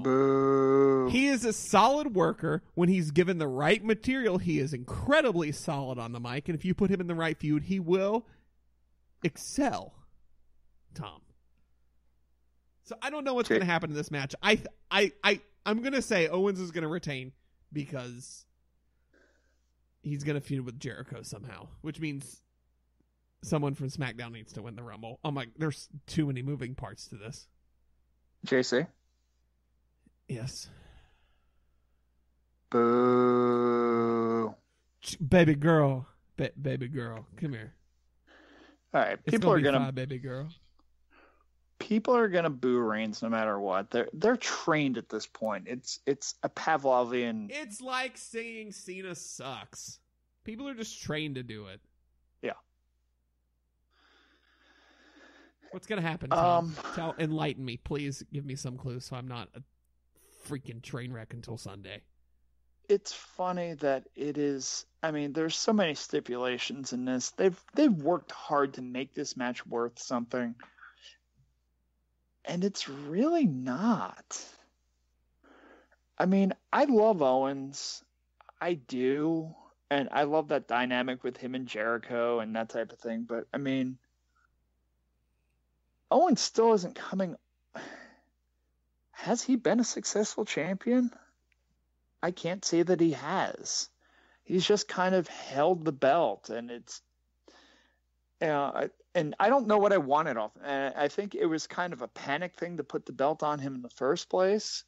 Boo. He is a solid worker. When he's given the right material, he is incredibly solid on the mic. And if you put him in the right feud, he will excel, Tom. So I don't know what's going to happen in this match. I'm going to say Owens is going to retain because he's going to feud with Jericho somehow, which means someone from SmackDown needs to win the Rumble. I'm like, there's too many moving parts to this. JC? Yes. Boo. Baby girl. Baby girl. Come here. All right. People are gonna boo Reigns no matter what. They're trained at this point. It's a Pavlovian. It's like saying Cena sucks. People are just trained to do it. Yeah. What's gonna happen? Tom? Enlighten me, please. Give me some clue so I'm not a freaking train wreck until Sunday. It's funny that it is. I mean, there's so many stipulations in this. They've worked hard to make this match worth something. And it's really not. I mean, I love Owens. I do. And I love that dynamic with him and Jericho and that type of thing. But, I mean, Owens still isn't coming. Has he been a successful champion? I can't say that he has. He's just kind of held the belt. And it's, you know, and I don't know what I wanted off. I think it was kind of a panic thing to put the belt on him in the first place,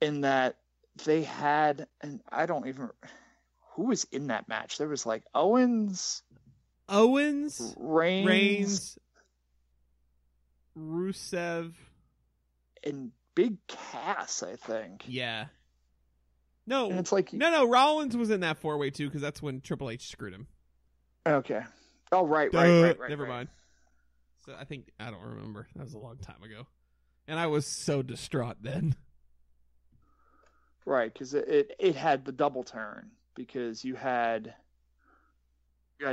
in that they had, and I don't even, who was in that match? There was like Owens, Reigns, Rusev, and Big Cass, I think. Yeah. No, and it's like, no, Rollins was in that four-way too, because that's when Triple H screwed him. Okay. Oh, right. Never mind. So I don't remember. That was a long time ago. And I was so distraught then. Right, because it had the double turn. Because you had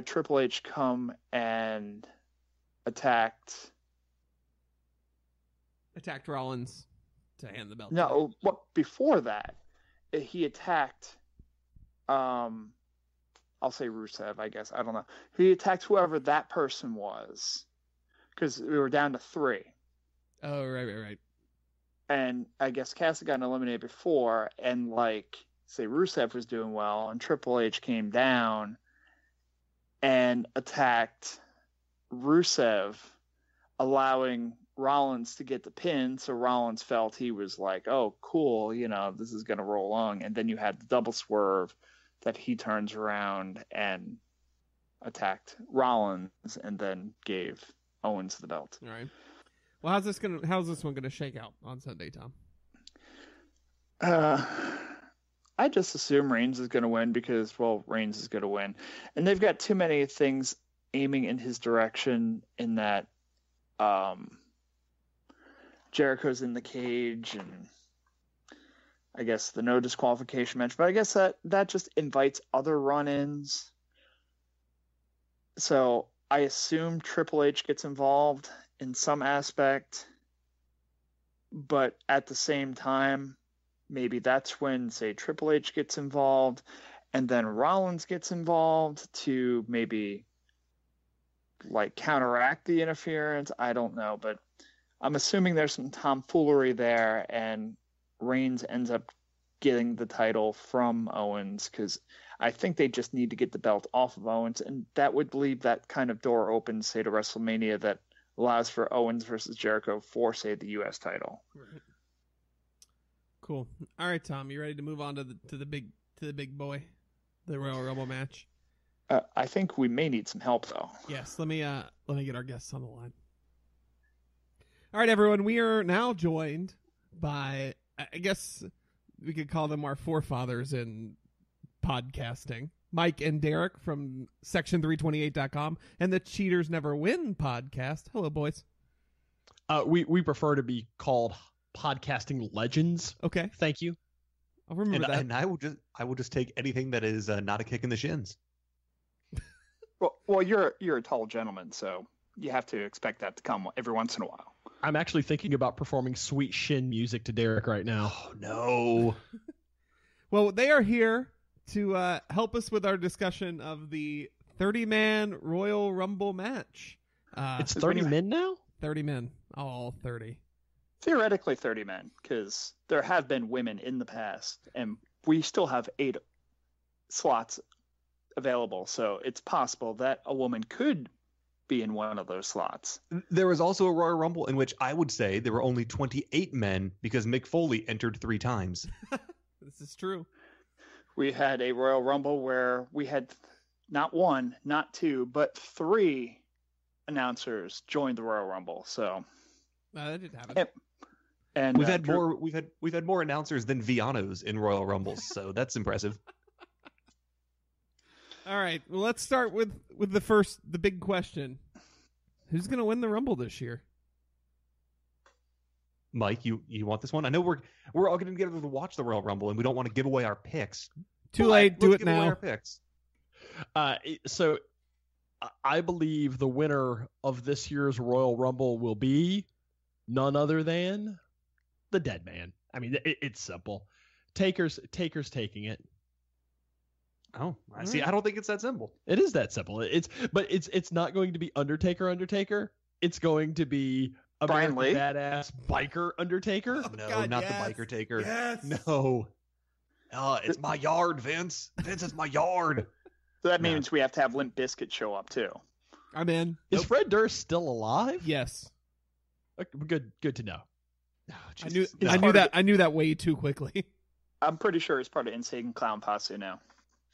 Triple H come and attacked Rollins to hand the belt. No, but before that, he attacked... I'll say Rusev, I guess. I don't know. He attacked whoever that person was, because we were down to three. Oh, right. And I guess Cass had gotten eliminated before, and like, say Rusev was doing well, and Triple H came down and attacked Rusev, allowing Rollins to get the pin, so Rollins felt he was like, oh, cool, you know, this is going to roll along. And then you had the double swerve, that he turns around and attacked Rollins and then gave Owens the belt. All right. Well, how's this one gonna shake out on Sunday, Tom? I just assume Reigns is gonna win because, well, Reigns is gonna win, and they've got too many things aiming in his direction. In that, Jericho's in the cage and. I guess the no disqualification match, but I guess that just invites other run-ins. So I assume Triple H gets involved in some aspect, but at the same time, maybe that's when, say, Triple H gets involved and then Rollins gets involved to maybe like counteract the interference. I don't know, but I'm assuming there's some tomfoolery there, and Reigns ends up getting the title from Owens, because I think they just need to get the belt off of Owens, and that would leave that kind of door open, say, to WrestleMania, that allows for Owens versus Jericho for, say, the U.S. title. Right. Cool. All right, Tom, you ready to move on to the big boy, the Royal Rumble match? I think we may need some help, though. Yes, let me get our guests on the line. All right, everyone, we are now joined by, I guess we could call them our forefathers in podcasting, Mike and Derek from Section328.com and the Cheaters Never Win podcast. Hello, boys. We prefer to be called podcasting legends. Okay, thank you. I'll remember that. And I will just take anything that is not a kick in the shins. Well, you're a tall gentleman, so you have to expect that to come every once in a while. I'm actually thinking about performing Sweet Shin music to Derek right now. Oh, no. Well, they are here to help us with our discussion of the 30-man Royal Rumble match. It's 30 men now? 30 men. All 30. Theoretically 30 men, because there have been women in the past, and we still have 8 slots available, so it's possible that a woman could be in one of those slots. There was also a Royal Rumble in which I would say there were only 28 men because Mick Foley entered 3 times. This is true. We had a Royal Rumble where we had not 1, not 2, but 3 announcers joined the Royal Rumble. So that did happen. And we've had more more announcers than Vianos in Royal Rumbles, so that's impressive. All right, well, let's start with the big question. Who's going to win the Rumble this year? Mike, you want this one? I know we're all getting together to watch the Royal Rumble, and we don't want to give away our picks. Too late. Do it now. Away our picks. So I believe the winner of this year's Royal Rumble will be none other than the Dead Man. I mean, it's simple. Taker's taking it. Oh, I see. I don't think it's that simple. It is that simple. It's not going to be Undertaker. It's going to be American Badass Biker Undertaker. Oh, no, God, not yes. The Biker Taker. Yes. No. It's my yard, Vince. Vince, it's my yard. So that means we have to have Limp Bizkit show up too. I'm in. Is Fred Durst still alive? Yes. Good to know. Oh, I knew that way too quickly. I'm pretty sure it's part of Insane Clown Posse now.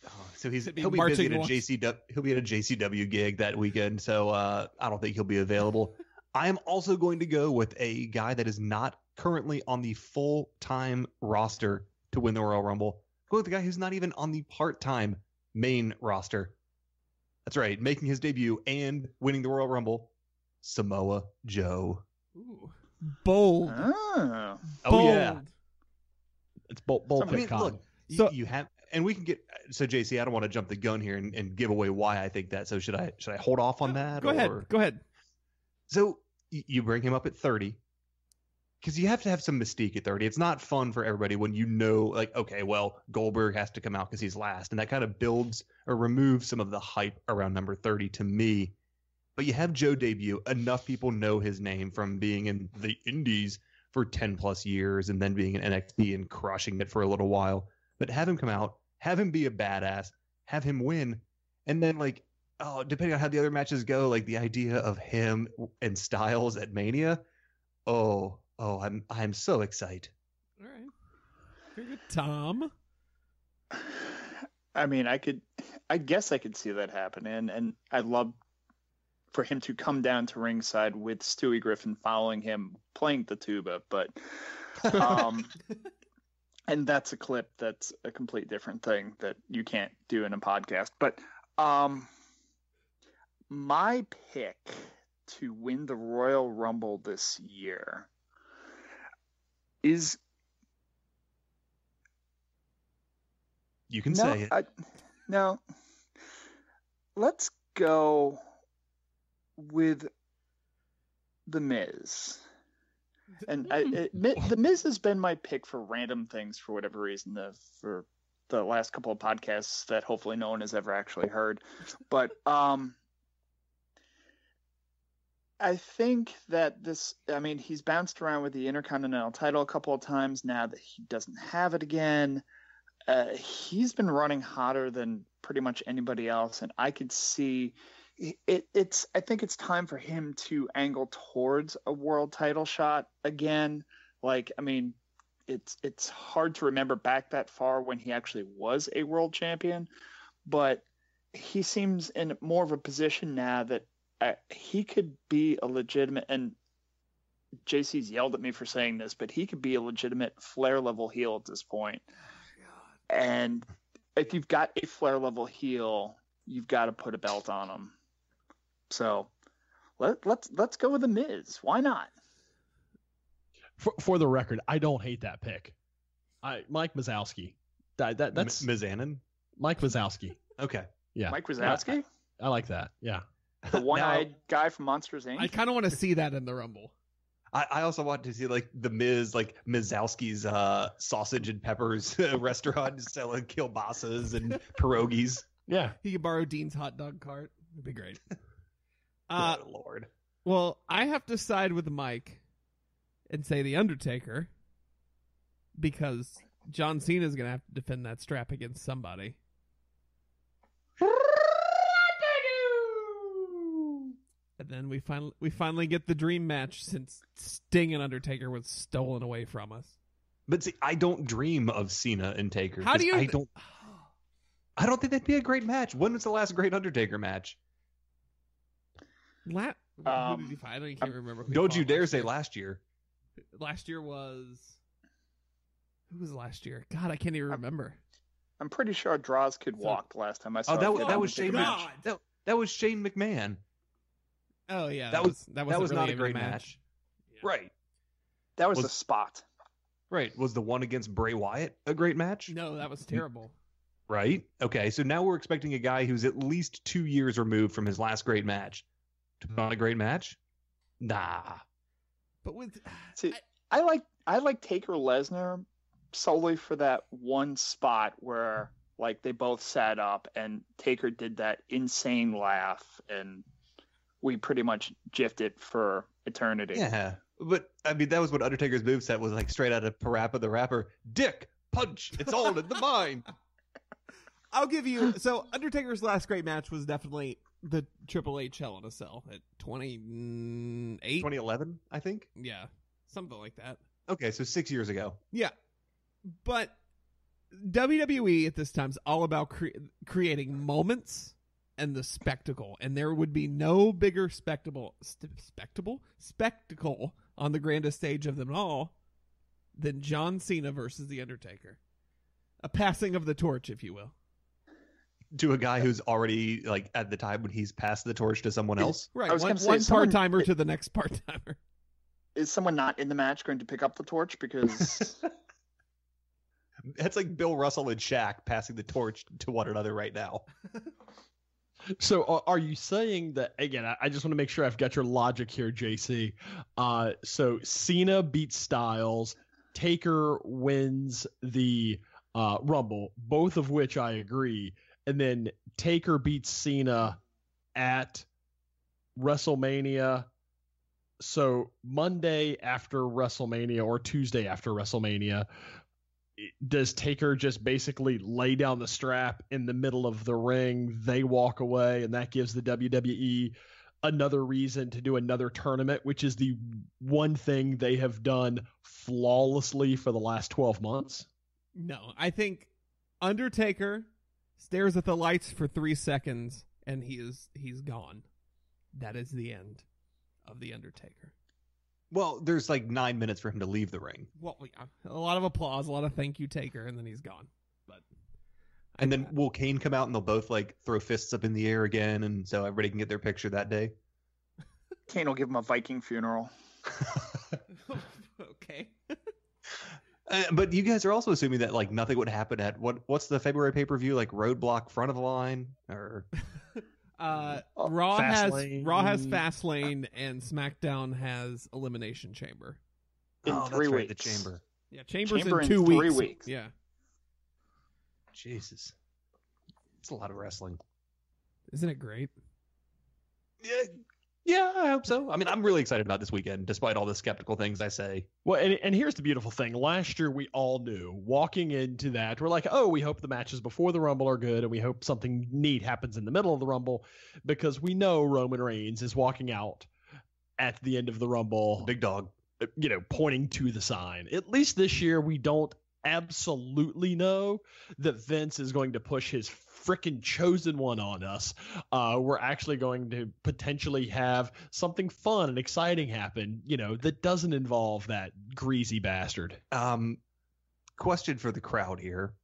Oh, so he'll be busy at a JCW gig that weekend, so I don't think he'll be available. I am also going to go with a guy that is not currently on the full-time roster to win the Royal Rumble. Go with the guy who's not even on the part-time main roster. That's right, making his debut and winning the Royal Rumble, Samoa Joe. Ooh. Bold. Oh, yeah. It's bold. I mean, look, you have... And we can get so JC. I don't want to jump the gun here and give away why I think that. So should I hold off on that? Go ahead. So you bring him up at 30 because you have to have some mystique at 30. It's not fun for everybody when you know, like, okay, well, Goldberg has to come out because he's last, and that kind of builds or removes some of the hype around number 30 to me. But you have Joe debut. Enough people know his name from being in the Indies for 10+ years and then being in NXT and crushing it for a little while. But have him come out. Have him be a badass, have him win, and then, like, depending on how the other matches go, like the idea of him and Styles at Mania, I'm so excited. All right, very good, Tom. I mean, I guess I could see that happen, and I'd love for him to come down to ringside with Stewie Griffin following him playing the tuba, but. And that's a clip. That's a complete different thing that you can't do in a podcast. But my pick to win the Royal Rumble this year is. You can say it. No. Let's go with The Miz. And The Miz has been my pick for random things for whatever reason, for the last couple of podcasts that hopefully no one has ever actually heard. But I think that he's bounced around with the Intercontinental title a couple of times now that he doesn't have it again. He's been running hotter than pretty much anybody else. And I could see I think it's time for him to angle towards a world title shot again. Like, I mean, it's hard to remember back that far when he actually was a world champion, but he seems in more of a position now that he could be a legitimate, and JC's yelled at me for saying this, but he could be a legitimate Flair level heel at this point. Oh, God. And if you've got a Flair level heel, you've got to put a belt on him. So let's go with The Miz. Why not? For the record, I don't hate that pick. Mike Wazowski. That's Mizanin. Mike Wazowski. Okay. Yeah. Mike Wazowski? I like that. Yeah. The one-eyed guy from Monsters Inc. I kind of want to see that in the Rumble. I also want to see like the Miz, like Mizowski's sausage and peppers restaurant selling kielbasa's and pierogies. Yeah, he could borrow Dean's hot dog cart. It'd be great. Oh, Lord. Well, I have to side with Mike and say The Undertaker because John Cena is going to have to defend that strap against somebody. And then we finally get the dream match since Sting and Undertaker was stolen away from us. But see, I don't dream of Cena and Taker. How do you? I don't think that'd be a great match. When was the last great Undertaker match? Who did he fight? I can't remember. Don't you dare say last year. Last year was. Who was last year? God, I can't even remember. I'm pretty sure Draws Kid walked last time I saw. That was Shane. That was Shane McMahon. Oh yeah, that was really not a great match. Yeah. Right, that was the spot. Right, was the one against Bray Wyatt a great match? No, that was terrible. Right. Okay, so now we're expecting a guy who's at least 2 years removed from his last great match to put on a great match. Nah. But with I like Taker Lesnar solely for that one spot where like they both sat up and Taker did that insane laugh and. We pretty much jiffed it for eternity. Yeah, but I mean that was what Undertaker's moveset was like, straight out of Parappa the Rapper. Dick punch, it's all in the mind. I'll give you. So Undertaker's last great match was definitely the Triple H Hell in a Cell at 2011, I think. Yeah, something like that. Okay, so 6 years ago. Yeah, but WWE at this time is all about creating moments. And the spectacle, and there would be no bigger spectacle on the grandest stage of them all than John Cena versus The Undertaker. A passing of the torch, if you will. To a guy who's already, like, at the time when he's passed the torch to someone else? Right, one part-timer to the next part-timer. Is someone not in the match going to pick up the torch? Because... That's like Bill Russell and Shaq passing the torch to one another right now. So are you saying that, again, I just want to make sure I've got your logic here, JC. So Cena beats Styles, Taker wins the Rumble, both of which I agree, and then Taker beats Cena at WrestleMania. So Monday after WrestleMania or Tuesday after WrestleMania, does Taker just basically lay down the strap in the middle of the ring? They walk away, and that gives the WWE another reason to do another tournament, which is the one thing they have done flawlessly for the last 12 months. No, I think Undertaker stares at the lights for 3 seconds, and he's gone. That is the end of The Undertaker. Well, there's like 9 minutes for him to leave the ring. Well, yeah. A lot of applause, a lot of thank you, Taker, and then he's gone. But and then will Kane come out and they'll both like throw fists up in the air again, and so everybody can get their picture that day? Kane will give him a Viking funeral. Okay. But you guys are also assuming that like nothing would happen at what's the February pay-per-view, like Roadblock Front of Line or... Raw has Fastlane, and SmackDown has Elimination Chamber. In 3 weeks. Right, the Chamber. Yeah, Chamber's in 2 weeks. 3 weeks. Yeah. Jesus. It's a lot of wrestling. Isn't it great? Yeah, I hope so. I mean, I'm really excited about this weekend, despite all the skeptical things I say. Well, and here's the beautiful thing. Last year, we all knew, walking into that, we're like, oh, we hope the matches before the Rumble are good, and we hope something neat happens in the middle of the Rumble, because we know Roman Reigns is walking out at the end of the Rumble. The big dog. You know, pointing to the sign. At least this year, we don't absolutely know that Vince is going to push his frickin' chosen one on us. We're actually going to potentially have something fun and exciting happen, you know, that doesn't involve that greasy bastard. Question for the crowd here.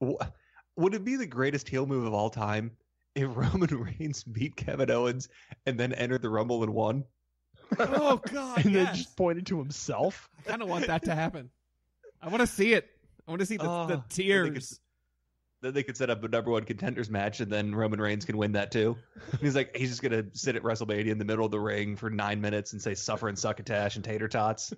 Would it be the greatest heel move of all time if Roman Reigns beat Kevin Owens and then entered the Rumble and won? Oh, God, and yes. Then just pointed to himself? I kind of want that to happen. I want to see it. I want to see the tears. Then they could set up a number one contenders match, and then Roman Reigns can win that too. He's like, he's just going to sit at WrestleMania in the middle of the ring for 9 minutes and say, suffer and succotash and tater tots.